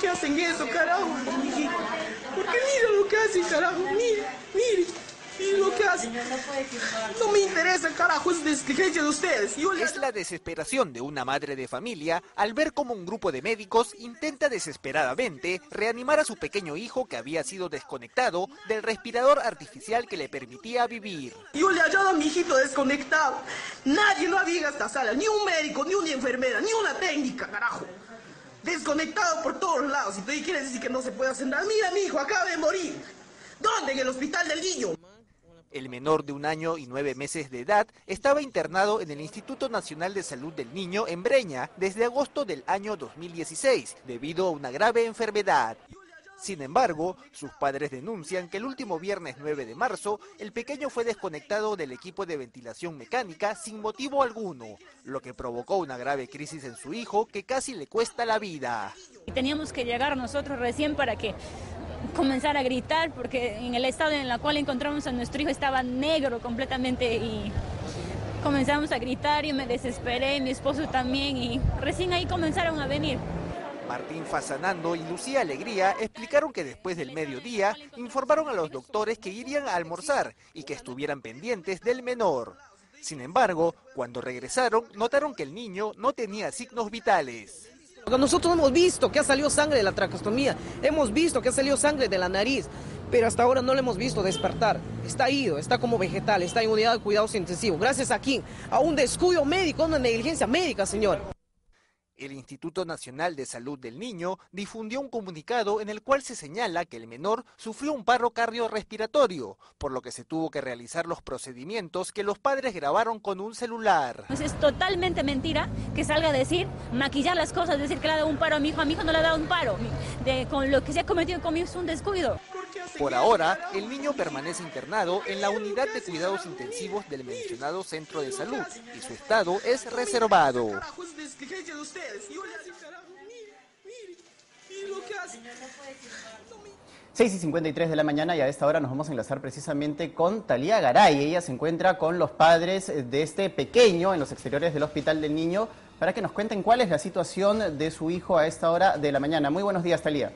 qué hacen eso, carajo? Porque mira lo que hacen, carajo, mire lo que hacen. No me interesa, carajo, es desligencia de ustedes. Es la desesperación de una madre de familia al ver cómo un grupo de médicos intenta desesperadamente reanimar a su pequeño hijo que había sido desconectado del respirador artificial que le permitía vivir. Yo le he hallado a mi hijito desconectado. Nadie no había a esta sala, ni un médico, ni una enfermera, ni una técnica, carajo. Desconectado por todos lados, y tú quieres decir que no se puede hacer nada. Mira, mi hijo acaba de morir. ¿Dónde? En el hospital del niño. El menor de 1 año y 9 meses de edad estaba internado en el Instituto Nacional de Salud del Niño en Breña desde agosto del año 2016 debido a una grave enfermedad. Sin embargo, sus padres denuncian que el último viernes 9 de marzo, el pequeño fue desconectado del equipo de ventilación mecánica sin motivo alguno, lo que provocó una grave crisis en su hijo que casi le cuesta la vida. Teníamos que llegar nosotros recién para que comenzara a gritar, porque en el estado en el cual encontramos a nuestro hijo estaba negro completamente y comenzamos a gritar y me desesperé, y mi esposo también, y recién ahí comenzaron a venir. Martín Fasanando y Lucía Alegría explicaron que después del mediodía informaron a los doctores que irían a almorzar y que estuvieran pendientes del menor. Sin embargo, cuando regresaron, notaron que el niño no tenía signos vitales. Nosotros hemos visto que ha salido sangre de la tracostomía, hemos visto que ha salido sangre de la nariz, pero hasta ahora no lo hemos visto despertar. Está ido, está como vegetal, está en unidad de cuidados intensivos. Gracias a quién, a un descuido médico, una negligencia médica, señor. El Instituto Nacional de Salud del Niño difundió un comunicado en el cual se señala que el menor sufrió un paro cardiorrespiratorio, por lo que se tuvo que realizar los procedimientos que los padres grabaron con un celular. Pues es totalmente mentira que salga a decir, maquillar las cosas, decir que le ha dado un paro a mi hijo no le ha dado un paro. Con lo que se ha cometido conmigo es un descuido. Por ahora, el niño permanece internado en la unidad de cuidados intensivos del mencionado centro de salud y su estado es reservado. Mire, 6:53 de la mañana y a esta hora nos vamos a enlazar precisamente con Talía Garay. Ella se encuentra con los padres de este pequeño en los exteriores del Hospital del Niño para que nos cuenten cuál es la situación de su hijo a esta hora de la mañana. Muy buenos días, Talía.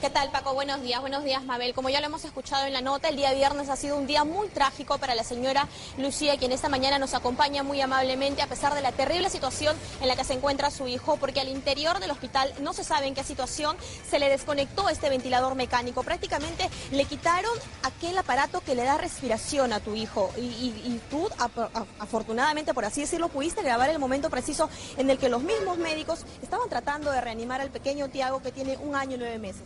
¿Qué tal, Paco? Buenos días, Mabel. Como ya lo hemos escuchado en la nota, el día viernes ha sido un día muy trágico para la señora Lucía, quien esta mañana nos acompaña muy amablemente a pesar de la terrible situación en la que se encuentra su hijo, porque al interior del hospital no se sabe en qué situación se le desconectó este ventilador mecánico. Prácticamente le quitaron aquel aparato que le da respiración a tu hijo y tú, afortunadamente, por así decirlo, pudiste grabar el momento preciso en el que los mismos médicos estaban tratando de reanimar al pequeño Thiago, que tiene 1 año y 9 meses.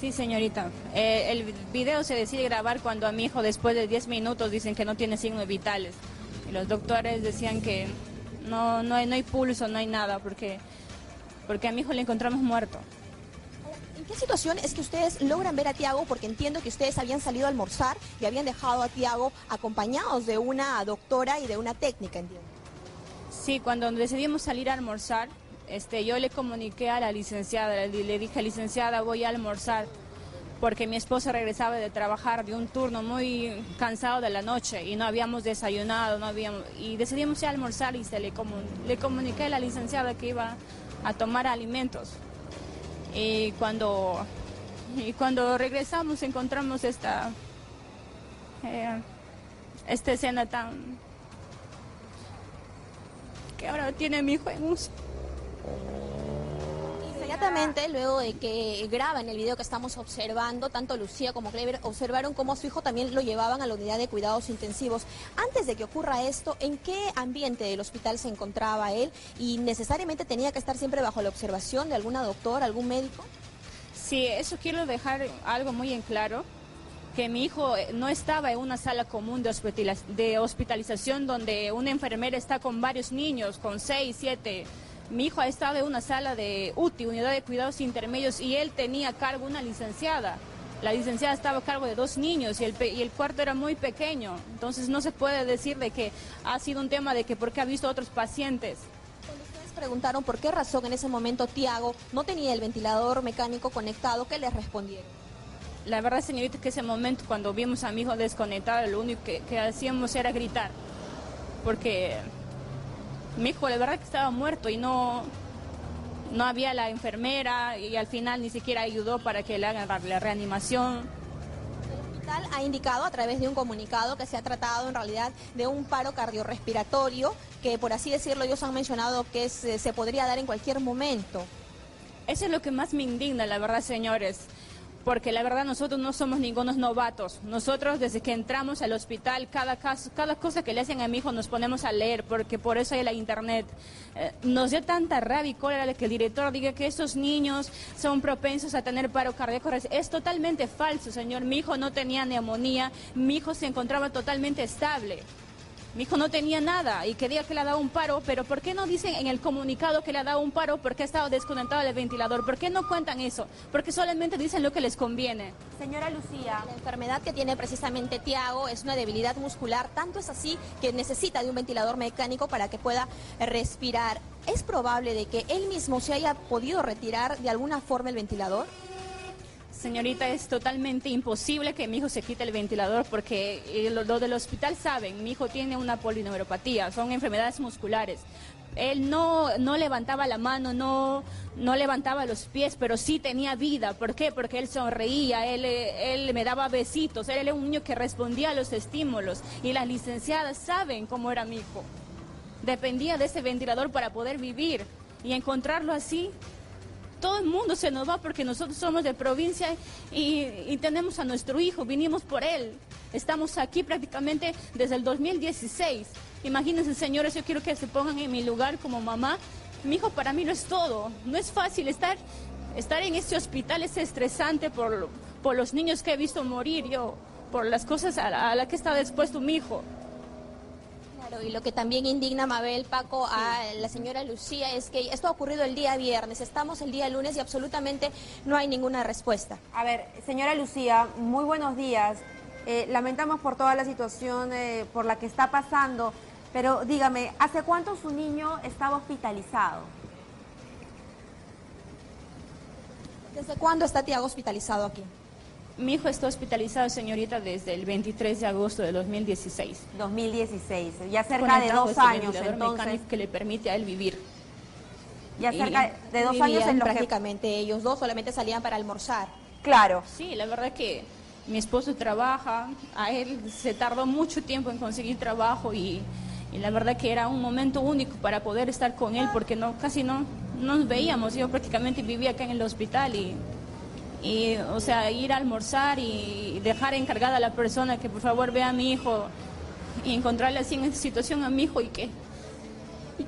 Sí, señorita. El video se decide grabar cuando a mi hijo después de 10 minutos dicen que no tiene signos vitales. Y los doctores decían que no hay pulso, no hay nada, porque a mi hijo le encontramos muerto. ¿En qué situación es que ustedes logran ver a Thiago? Porque entiendo que ustedes habían salido a almorzar y habían dejado a Thiago acompañados de una doctora y de una técnica, entiendo. Sí, cuando decidimos salir a almorzar, yo le comuniqué a la licenciada, le dije, licenciada, voy a almorzar, porque mi esposo regresaba de trabajar de un turno muy cansado de la noche y no habíamos desayunado, y decidimos ir a almorzar y le comuniqué a la licenciada que iba a tomar alimentos. Y cuando regresamos encontramos esta escena tan... que ahora tiene mi hijo en un... Inmediatamente, luego de que graban el video que estamos observando, tanto Lucía como Kleber observaron cómo a su hijo también lo llevaban a la unidad de cuidados intensivos. Antes de que ocurra esto, ¿en qué ambiente del hospital se encontraba él? ¿Y necesariamente tenía que estar siempre bajo la observación de alguna doctora, algún médico? Sí, eso quiero dejar algo muy en claro, que mi hijo no estaba en una sala común de hospitalización donde una enfermera está con varios niños, con 6, 7... Mi hijo ha estado en una sala de UTI, Unidad de Cuidados Intermedios, y él tenía a cargo una licenciada. La licenciada estaba a cargo de 2 niños y el cuarto era muy pequeño. Entonces no se puede decir de que ha sido un tema de que porque ha visto otros pacientes. Cuando ustedes preguntaron por qué razón en ese momento Thiago no tenía el ventilador mecánico conectado, ¿qué les respondieron? La verdad, señorita, que ese momento cuando vimos a mi hijo desconectado, lo único que hacíamos era gritar, porque... mi hijo, la verdad que estaba muerto y no, no había la enfermera y al final ni siquiera ayudó para que le hagan la reanimación. Ha indicado a través de un comunicado que se ha tratado en realidad de un paro cardiorrespiratorio que, por así decirlo, ellos han mencionado que se podría dar en cualquier momento. Eso es lo que más me indigna, la verdad, señores, porque la verdad nosotros no somos ningunos novatos. Nosotros desde que entramos al hospital, cada caso, cada cosa que le hacen a mi hijo nos ponemos a leer, porque por eso hay la internet. Nos dio tanta rabia y cólera que el director diga que estos niños son propensos a tener paro cardíaco. Es totalmente falso, señor. Mi hijo no tenía neumonía, mi hijo se encontraba totalmente estable. Mi hijo no tenía nada y que diga que le ha dado un paro, pero ¿por qué no dicen en el comunicado que le ha dado un paro porque ha estado desconectado del ventilador? ¿Por qué no cuentan eso? Porque solamente dicen lo que les conviene. Señora Lucía, la enfermedad que tiene precisamente Thiago es una debilidad muscular, tanto es así que necesita de un ventilador mecánico para que pueda respirar. ¿Es probable de que él mismo se haya podido retirar de alguna forma el ventilador? Señorita, es totalmente imposible que mi hijo se quite el ventilador porque lo del hospital saben, mi hijo tiene una polineuropatía, son enfermedades musculares. Él no levantaba la mano, no levantaba los pies, pero sí tenía vida. ¿Por qué? Porque él sonreía, él me daba besitos, él era un niño que respondía a los estímulos y las licenciadas saben cómo era mi hijo. Dependía de ese ventilador para poder vivir y encontrarlo así. Todo el mundo se nos va porque nosotros somos de provincia y tenemos a nuestro hijo, vinimos por él. Estamos aquí prácticamente desde el 2016. Imagínense, señores, yo quiero que se pongan en mi lugar como mamá. Mi hijo para mí no es todo. No es fácil estar en este hospital, es estresante por los niños que he visto morir yo, por las cosas a las que estaba expuesto mi hijo. Claro, y lo que también indigna, Mabel, Paco, a la señora Lucía es que esto ha ocurrido el día viernes, estamos el día lunes y absolutamente no hay ninguna respuesta. A ver, señora Lucía, muy buenos días. Lamentamos por toda la situación por la que está pasando, pero dígame, ¿hace cuánto su niño estaba hospitalizado? ¿Desde cuándo está Thiago hospitalizado aquí? Mi hijo está hospitalizado, señorita, desde el 23 de agosto de 2016. 2016, ya cerca de 2 años, entonces. Que le permite a él vivir. Ya cerca de 2 años en los que... Prácticamente ellos dos solamente salían para almorzar. Claro. Sí, la verdad que mi esposo trabaja, a él se tardó mucho tiempo en conseguir trabajo y la verdad que era un momento único para poder estar con él porque casi no nos veíamos. Yo prácticamente vivía acá en el hospital y o sea, ir a almorzar y dejar encargada a la persona que por favor vea a mi hijo y encontrarle así en esta situación a mi hijo y que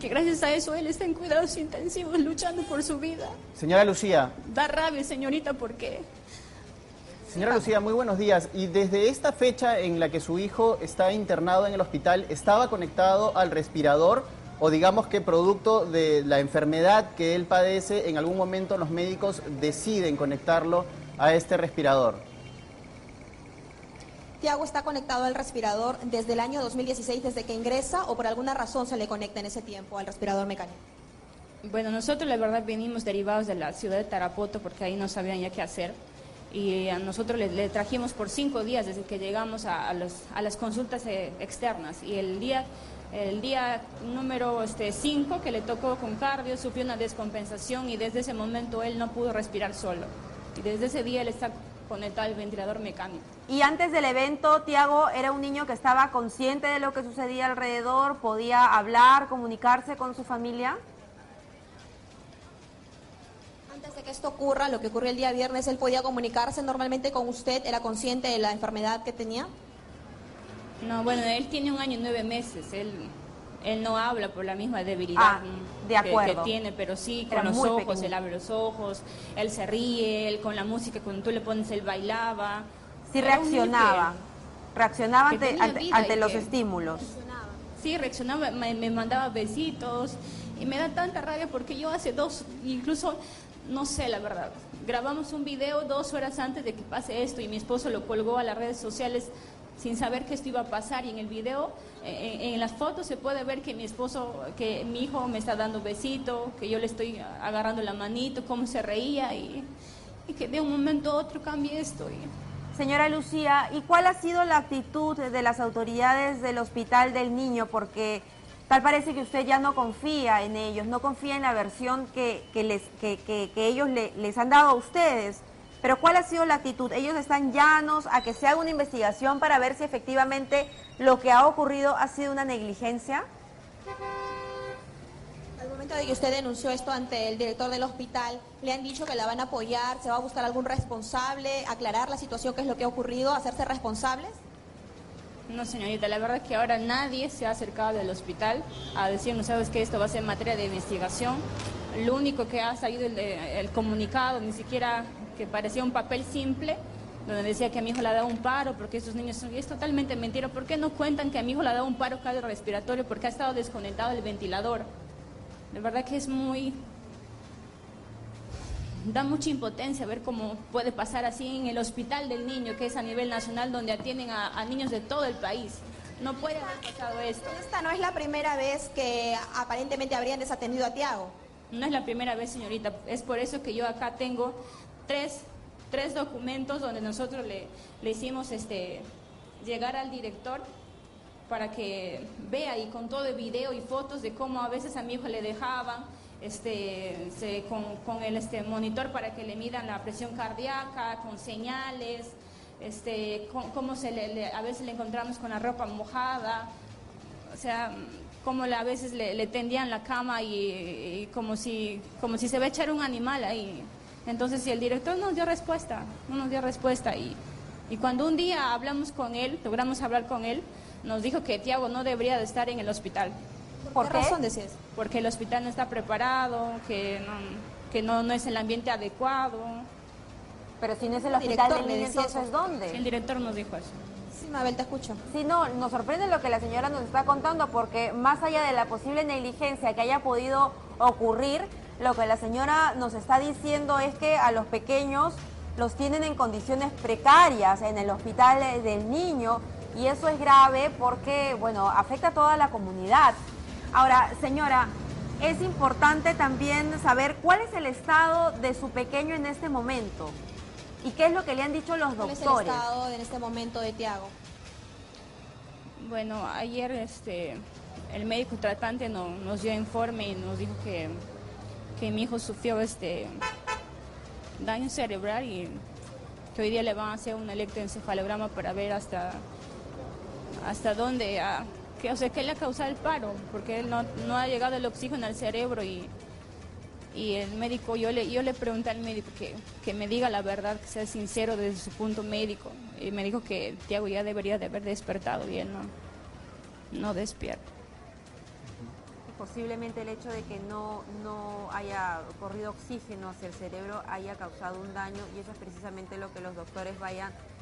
gracias a eso él está en cuidados intensivos luchando por su vida. Señora Lucía. Da rabia, señorita, porque... Señora Lucía, muy buenos días. Y desde esta fecha en la que su hijo está internado en el hospital, ¿estaba conectado al respirador? O digamos que producto de la enfermedad que él padece, en algún momento los médicos deciden conectarlo a este respirador. Thiago está conectado al respirador desde el año 2016, desde que ingresa, o por alguna razón se le conecta en ese tiempo al respirador mecánico. Bueno, nosotros la verdad venimos derivados de la ciudad de Tarapoto porque ahí no sabían ya qué hacer. Y a nosotros le trajimos por 5 días desde que llegamos a las consultas externas. Y el día número 5 que le tocó con cardio, sufrió una descompensación y desde ese momento él no pudo respirar solo. Y desde ese día él está conectado al ventilador mecánico. Y antes del evento, Thiago era un niño que estaba consciente de lo que sucedía alrededor, podía hablar, comunicarse con su familia. Antes de que esto ocurra, lo que ocurrió el día viernes, ¿él podía comunicarse normalmente con usted? ¿Era consciente de la enfermedad que tenía? No, bueno, él tiene 1 año y 9 meses, él no habla por la misma debilidad que tiene, pero sí con los ojos, pequeño. Él abre los ojos, él se ríe, él con la música, cuando tú le pones, él bailaba. Sí, reaccionaba ante los estímulos. Sí, reaccionaba, me mandaba besitos y me da tanta rabia porque yo hace 2, incluso, no sé la verdad, grabamos un video 2 horas antes de que pase esto y mi esposo lo colgó a las redes sociales sin saber que esto iba a pasar y en el video, en las fotos se puede ver que mi hijo me está dando besito, que yo le estoy agarrando la manito, cómo se reía y que de un momento a otro cambie esto. Señora Lucía, ¿y cuál ha sido la actitud de las autoridades del Hospital del Niño? Porque Tal parece que usted ya no confía en ellos, no confía en la versión que ellos les han dado a ustedes. Pero ¿cuál ha sido la actitud? Ellos están llanos a que se haga una investigación para ver si efectivamente lo que ha ocurrido ha sido una negligencia. Al momento de que usted denunció esto ante el director del hospital, ¿le han dicho que la van a apoyar, se va a buscar algún responsable, aclarar la situación, qué es lo que ha ocurrido, hacerse responsables? No, señorita, la verdad es que ahora nadie se ha acercado del hospital a decirnos, ¿sabes qué? Esto va a ser materia de investigación. Lo único que ha salido el comunicado, ni siquiera que parecía un papel simple, donde decía que a mi hijo le ha dado un paro, porque estos niños son... Es totalmente mentira. ¿Por qué no cuentan que a mi hijo le ha dado un paro cardiorrespiratorio porque ha estado desconectado del ventilador? La verdad que es muy... Da mucha impotencia ver cómo puede pasar así en el hospital del niño, que es a nivel nacional, donde atienden a niños de todo el país. No puede haber pasado esto. Esta no es la primera vez que aparentemente habrían desatendido a Thiago. No es la primera vez, señorita. Es por eso que yo acá tengo tres documentos donde nosotros le hicimos llegar al director para que vea, y con todo el video y fotos de cómo a veces a mi hijo le dejaban con el monitor para que le midan la presión cardíaca, con señales, cómo a veces le encontramos con la ropa mojada, o sea, como a veces le tendían la cama y como si se va a echar un animal ahí. Entonces, si el director no nos dio respuesta, y cuando un día hablamos con él, logramos hablar con él, nos dijo que Thiago no debería de estar en el hospital. ¿Por qué razón decías? Porque el hospital no está preparado, que no es el ambiente adecuado. Pero si no es el hospital del niño, entonces ¿dónde? El director nos dijo eso. Sí, Mabel, te escucho. Sí, no, nos sorprende lo que la señora nos está contando, porque más allá de la posible negligencia que haya podido ocurrir, lo que la señora nos está diciendo es que a los pequeños los tienen en condiciones precarias en el hospital del niño, y eso es grave porque, bueno, afecta a toda la comunidad. Ahora, señora, es importante también saber cuál es el estado de su pequeño en este momento y qué es lo que le han dicho los doctores. ¿Cuál es el estado en este momento de Thiago? Bueno, ayer el médico tratante nos dio informe y nos dijo que mi hijo sufrió daño cerebral y que hoy día le van a hacer un electroencefalograma para ver hasta dónde... ¿qué le ha causado el paro? Porque él no ha llegado el oxígeno al cerebro y el médico, yo le pregunté al médico que me diga la verdad, que sea sincero desde su punto médico. Y me dijo que Thiago ya debería de haber despertado y él no despierta. Posiblemente el hecho de que no haya corrido oxígeno hacia el cerebro haya causado un daño, y eso es precisamente lo que los doctores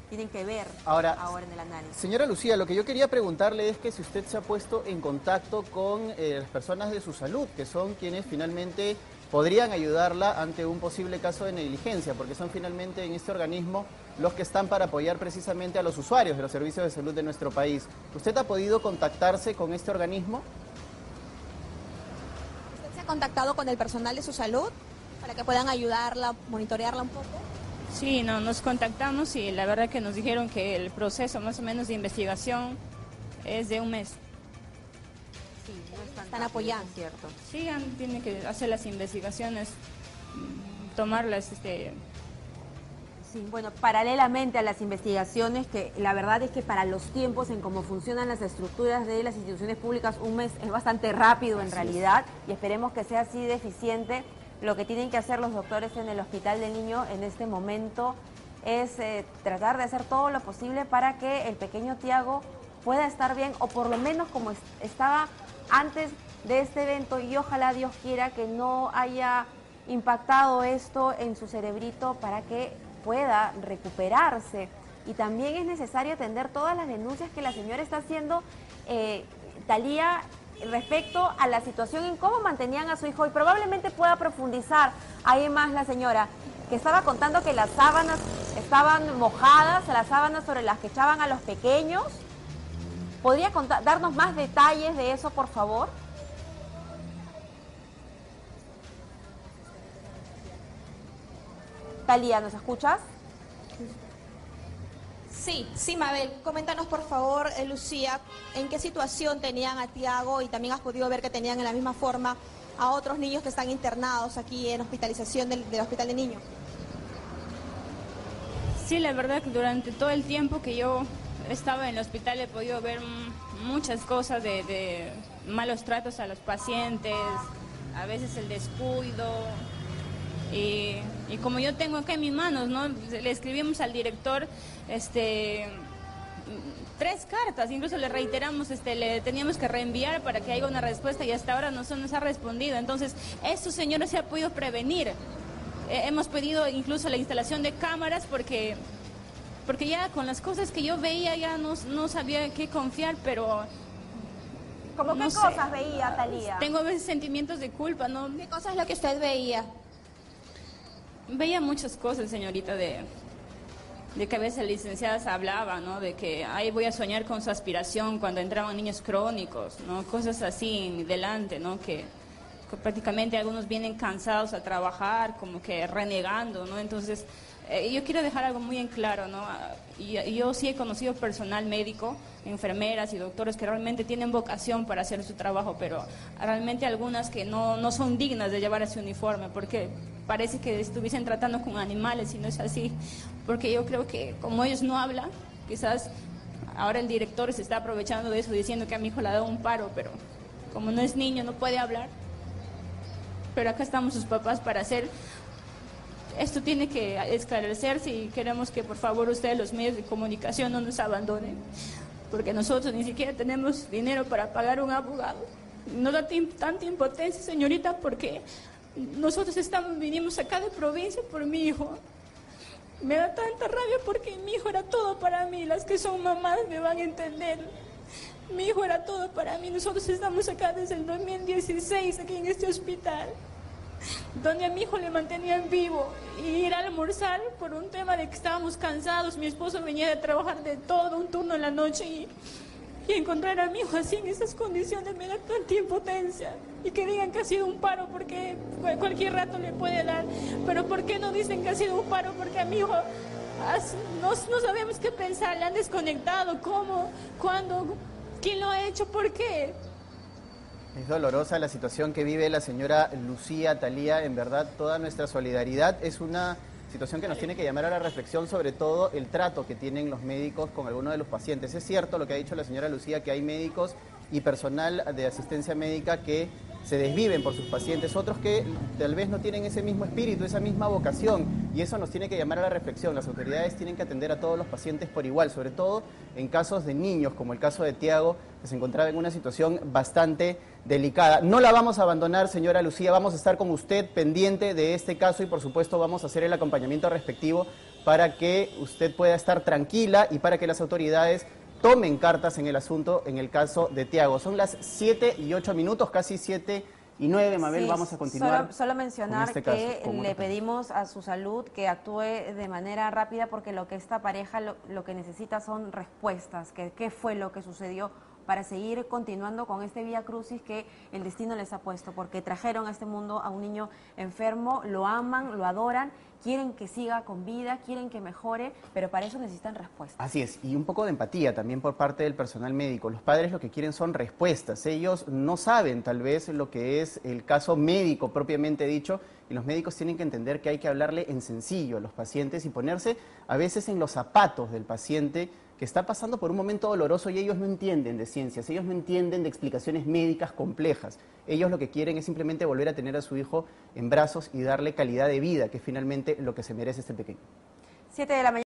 tienen que ver ahora en el análisis. Señora Lucía, lo que yo quería preguntarle es que si usted se ha puesto en contacto con las personas de su salud, que son quienes finalmente podrían ayudarla ante un posible caso de negligencia, porque son finalmente en este organismo los que están para apoyar precisamente a los usuarios de los servicios de salud de nuestro país. ¿Usted ha podido contactarse con este organismo? ¿Usted se ha contactado con el personal de su salud para que puedan ayudarla, monitorearla un poco? Sí, nos contactamos y la verdad que nos dijeron que el proceso más o menos de investigación es de un mes. Sí, están apoyando, ¿cierto? Sí, tienen que hacer las investigaciones, tomarlas... Sí, bueno, paralelamente a las investigaciones, que la verdad es que para los tiempos en cómo funcionan las estructuras de las instituciones públicas, un mes es bastante rápido en realidad, y esperemos que sea así de eficiente. Lo que tienen que hacer los doctores en el hospital del niño en este momento es tratar de hacer todo lo posible para que el pequeño Thiago pueda estar bien, o por lo menos como estaba antes de este evento, y ojalá Dios quiera que no haya impactado esto en su cerebrito para que pueda recuperarse. Y también es necesario atender todas las denuncias que la señora está haciendo, Talía, respecto a la situación en cómo mantenían a su hijo, y probablemente pueda profundizar ahí más la señora, que estaba contando que las sábanas estaban mojadas, las sábanas sobre las que echaban a los pequeños. ¿Podría darnos más detalles de eso, por favor? Talía, ¿nos escuchas? Sí, Mabel, coméntanos por favor, Lucía, ¿en qué situación tenían a Thiago y también has podido ver que tenían en la misma forma a otros niños que están internados aquí en hospitalización del Hospital de Niños? Sí, la verdad que durante todo el tiempo que yo estaba en el hospital he podido ver muchas cosas de malos tratos a los pacientes, a veces el descuido. Y como yo tengo acá en mis manos, ¿no? Le escribimos al director tres cartas, incluso le reiteramos, le teníamos que reenviar para que haya una respuesta y hasta ahora no se nos ha respondido. Entonces, estos señores se ha podido prevenir. Hemos pedido incluso la instalación de cámaras porque ya con las cosas que yo veía ya no sabía qué confiar, pero... ¿Cómo qué cosas veía, Talía? Tengo a veces sentimientos de culpa, ¿no? ¿Qué cosas es lo que usted veía? Veía muchas cosas, señorita, de que a veces licenciadas hablaban, ¿no? De que, ay, voy a soñar con su aspiración cuando entraban niños crónicos, ¿no? Cosas así, delante, ¿no? Que prácticamente algunos vienen cansados a trabajar, como que renegando, ¿no? Entonces, yo quiero dejar algo muy en claro, ¿no? Yo sí he conocido personal médico, enfermeras y doctores que realmente tienen vocación para hacer su trabajo, pero realmente algunas que no son dignas de llevar ese uniforme, porque parece que estuviesen tratando con animales y no es así, porque yo creo que como ellos no hablan, quizás ahora el director se está aprovechando de eso, diciendo que a mi hijo le ha dado un paro, pero como no es niño no puede hablar. Pero acá estamos sus papás para hacer, esto tiene que esclarecerse y queremos que por favor ustedes los medios de comunicación no nos abandonen, porque nosotros ni siquiera tenemos dinero para pagar un abogado. No da tanta impotencia, señorita, porque nosotros vinimos acá de provincia por mi hijo. Me da tanta rabia porque mi hijo era todo para mí, las que son mamás me van a entender. Mi hijo era todo para mí. Nosotros estamos acá desde el 2016, aquí en este hospital, donde a mi hijo le mantenían vivo. Y ir a almorzar por un tema de que estábamos cansados. Mi esposo venía de trabajar de todo, un turno en la noche. Y encontrar a mi hijo así en esas condiciones me da tanta impotencia. Y que digan que ha sido un paro porque cualquier rato le puede dar. Pero ¿por qué no dicen que ha sido un paro? Porque a mi hijo... No sabemos qué pensar, le han desconectado, cómo, cuándo, quién lo ha hecho, por qué. Es dolorosa la situación que vive la señora Lucía. Talía, en verdad, toda nuestra solidaridad. Es una situación que nos tiene que llamar a la reflexión, sobre todo el trato que tienen los médicos con algunos de los pacientes. Es cierto lo que ha dicho la señora Lucía, que hay médicos y personal de asistencia médica que se desviven por sus pacientes, otros que tal vez no tienen ese mismo espíritu, esa misma vocación, y eso nos tiene que llamar a la reflexión. Las autoridades tienen que atender a todos los pacientes por igual, sobre todo en casos de niños, como el caso de Thiago, que se encontraba en una situación bastante delicada. No la vamos a abandonar, señora Lucía, vamos a estar con usted pendiente de este caso y por supuesto vamos a hacer el acompañamiento respectivo para que usted pueda estar tranquila y para que las autoridades tomen cartas en el asunto, en el caso de Thiago. Son las 7:08, casi 7:09, Mabel, sí, vamos a continuar. Solo mencionar con este que caso, le pedimos a su salud que actúe de manera rápida, porque lo que esta pareja lo que necesita son respuestas, que qué fue lo que sucedió para seguir continuando con este vía crucis que el destino les ha puesto, porque trajeron a este mundo a un niño enfermo, lo aman, lo adoran, quieren que siga con vida, quieren que mejore, pero para eso necesitan respuestas. Así es, y un poco de empatía también por parte del personal médico. Los padres lo que quieren son respuestas. Ellos no saben tal vez lo que es el caso médico propiamente dicho, y los médicos tienen que entender que hay que hablarle en sencillo a los pacientes y ponerse a veces en los zapatos del paciente que está pasando por un momento doloroso, y ellos no entienden de ciencias, ellos no entienden de explicaciones médicas complejas. Ellos lo que quieren es simplemente volver a tener a su hijo en brazos y darle calidad de vida, que es finalmente lo que se merece este pequeño. 7 de la mañana.